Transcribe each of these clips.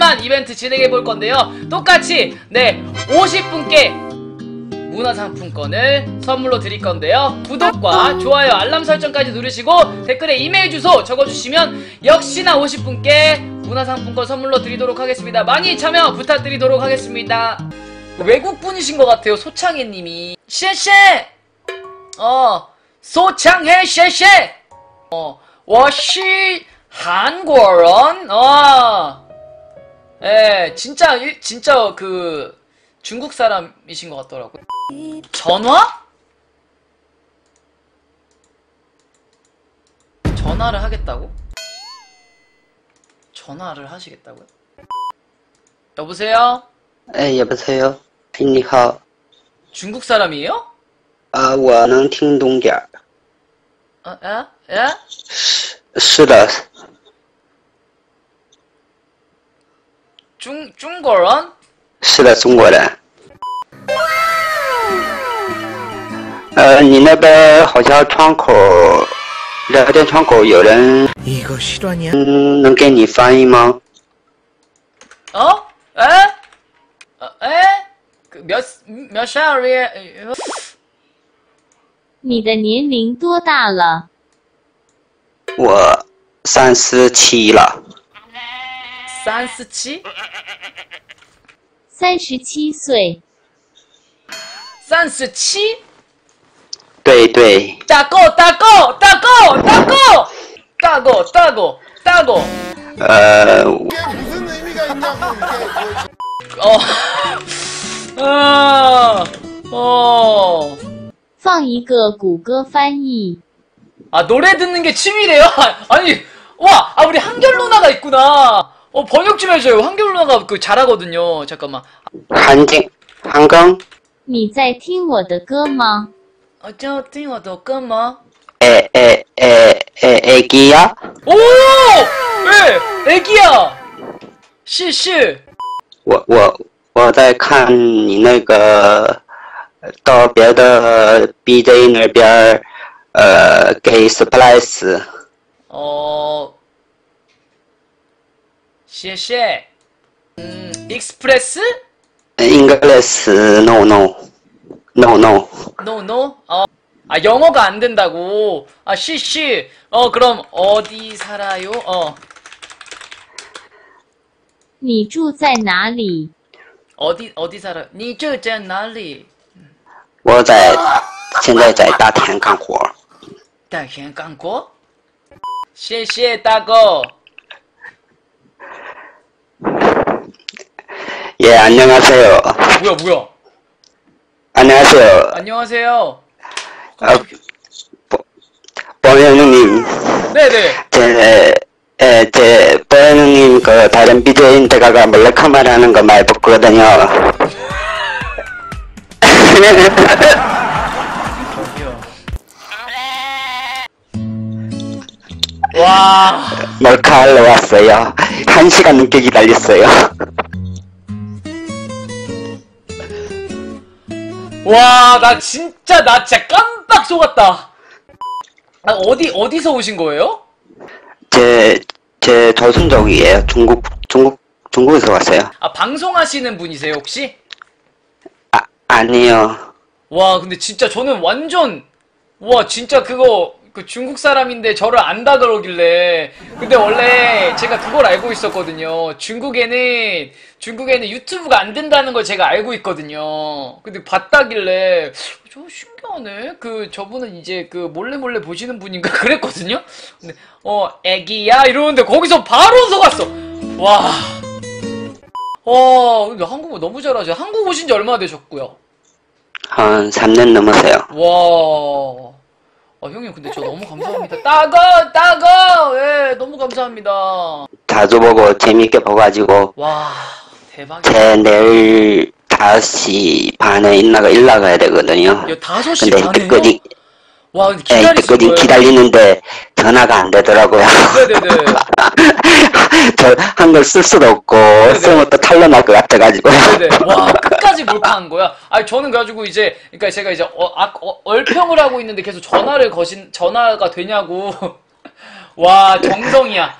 50만 이벤트 진행해 볼 건데요. 똑같이 네 50분께 문화상품권을 선물로 드릴 건데요. 구독과 좋아요, 알람 설정까지 누르시고 댓글에 이메일 주소 적어주시면 역시나 50분께 문화상품권 선물로 드리도록 하겠습니다. 많이 참여 부탁드리도록 하겠습니다. 외국분이신 것 같아요. 소창해님이 셰셰 소창해 셰셰 워시 한국어론 예, 진짜 그 중국 사람이신 것 같더라고요. 전화? 전화를 하겠다고? 전화를 하시겠다고요? 여보세요? 에 여보세요? 니하오. 중국 사람이에요? 아, 我能听懂点. 아, 예? 是的. 중국인? 是的，中国人。 你那边好像窗口聊天窗口有人。 이거 실화냐? 能给你翻译吗? 어? 에? 에? 몇 살이야? 你的年龄多大了? 我37了。 37? 37岁。 37? 对对。 大狗。 무슨 의미가 있냐고 이게.放一个谷歌翻译。 아, 노래 듣는 게 취미래요? 아니, 와, 아, 우리 한결 누나가 있구나. 번역 좀 해줘요. 한결 누나가 그 잘하거든요. 잠깐만. 한강? 你在听我的歌吗? 저, 听我的歌吗? 애기야? 오! 예! 애기야! 是是. 我在看你那个到别的 BJ 那边 给 surprise. 谢谢. express? English, no. no? 아, 영어가 안 된다고. 아, 시시. 그럼 어디 살아요? 你住在哪里? 어디 살아? 你住在哪里? 我现在在大田干活. 大田干活? 谢谢大哥. 예, 안녕하세요. 뭐야. 안녕하세요. 번영님. 네네. 제 번영님 그 다른 BJ인데가 몰래카메라 하는 거 많이 봤거든요. 와. 몰카하러 왔어요. 1시간 넘게 기다렸어요. 와, 나 진짜 깜빡 속았다. 아, 어디서 오신 거예요? 제 저순정이에요. 중국에서 왔어요. 아, 방송하시는 분이세요, 혹시? 아, 아니요. 와, 근데 진짜 저는 완전 와, 진짜 그거 그 중국 사람인데 저를 안다 그러길래. 근데 원래 제가 그걸 알고 있었거든요. 중국에는 유튜브가 안 된다는 걸 제가 알고 있거든요. 근데 봤다길래 저 신기하네. 그 저분은 이제 그 몰래 보시는 분인가 그랬거든요. 근데 애기야 이러는데 거기서 바로 속았어. 와. 근데 한국어 너무 잘하죠. 한국 오신 지 얼마나 되셨고요? 한 3년 넘었어요. 와. 형님 근데 저 너무 감사합니다. 따거! 예, 너무 감사합니다. 자주 보고 재밌게 봐가지고. 와, 대박이다. 제 내일 5시 반에 일 나가야 되거든요. 야, 5시 근데 반에요? 와, 그때까지 기다리는데 전화가 안 되더라고요. 네네네. 저 한글 쓸 수도 없고 쓰면 또 탈로날 것 같아가지고. 네네. 와, 끝까지 몰카한 거야? 아니 저는 그래가지고 이제 그러니까 제가 이제 얼평을 하고 있는데 계속 전화가 되냐고. 와, 정성이야.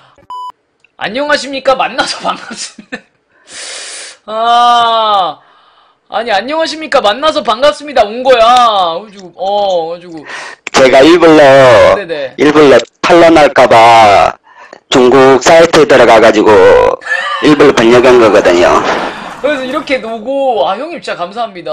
안녕하십니까? 만나서 반갑습니다. 아, 아니 안녕하십니까, 만나서 반갑습니다, 온거야. 그래가지고 그래가지고 제가 일부러 탈론할까봐 중국 사이트에 들어가가지고 일부러 번역한 거거든요. 그래서 이렇게 노고, 아 형님 진짜 감사합니다.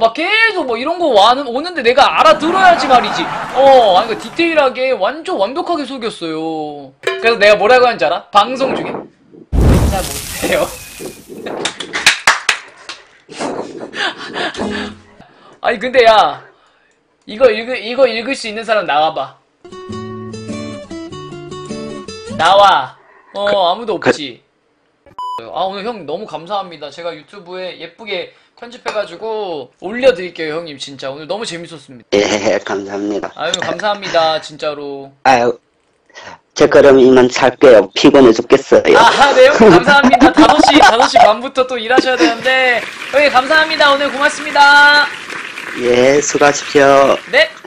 막 계속 뭐 이런 거 오는데 내가 알아들어야지 말이지. 아니 그러니까 디테일하게 완전 완벽하게 속였어요. 그래서 내가 뭐라고 하는지 알아? 방송 중에 잘 못해요. 아니 근데 야, 이거 읽을 수 있는 사람 나와봐. 나와. 아무도 없지. 아 오늘 형 너무 감사합니다. 제가 유튜브에 예쁘게 편집해가지고 올려드릴게요. 형님 진짜 오늘 너무 재밌었습니다. 예, 감사합니다. 아유 감사합니다 진짜로. 아유 저 그럼 이만 잘게요. 피곤해 죽겠어요. 아 네 형님 감사합니다. 5시 반부터 또 일하셔야 되는데 형님 감사합니다. 오늘 고맙습니다. 예, 수고하십시오. 네.